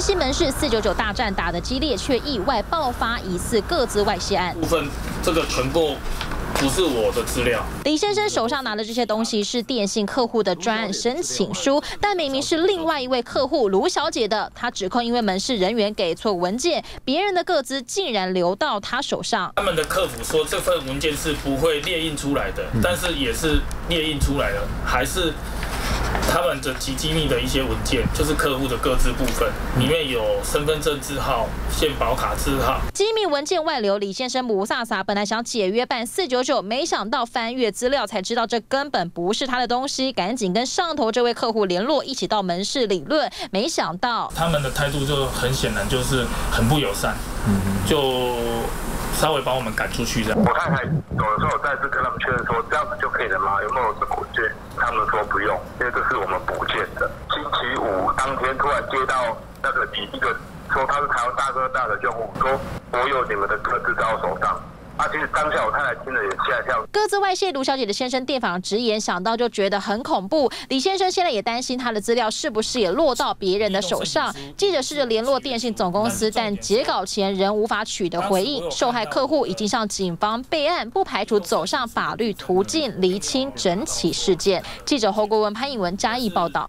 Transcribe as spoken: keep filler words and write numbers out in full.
县西门市四九九大战打得激烈，却意外爆发疑似个资外泄案。部分这个全部。 不是我的资料。李先生手上拿的这些东西是电信客户的专案申请书，但明明是另外一位客户卢小姐的。她指控因为门市人员给错文件，别人的个资竟然流到她手上。他们的客服说这份文件是不会列印出来的，但是也是列印出来了，还是他们的极机密的一些文件，就是客户的个资部分，里面有身份证字号、健保卡字号。机密文件外流，李先生不傻傻，本来想解约办四九九。 没想到翻阅资料才知道，这根本不是他的东西，赶紧跟上头这位客户联络，一起到门市理论。没想到他们的态度就很显然就是很不友善，就稍微把我们赶出去这样。我太太有时候再次跟他们确认说，这样子就可以了吗？有没有补件？他们说不用，因为这是我们补件的。星期五当天突然接到那个第一个说他是台湾大哥大的用户，说我有你们的个资在我手上。 啊，其实当下我太太听了也吓一跳。个资外泄，卢小姐的先生电访直言，想到就觉得很恐怖。李先生现在也担心他的资料是不是也落到别人的手上。记者试着联络电信总公司，但截稿前仍无法取得回应。受害客户已经向警方备案，不排除走上法律途径厘清整起事件。记者侯国文、潘颖文嘉义报道。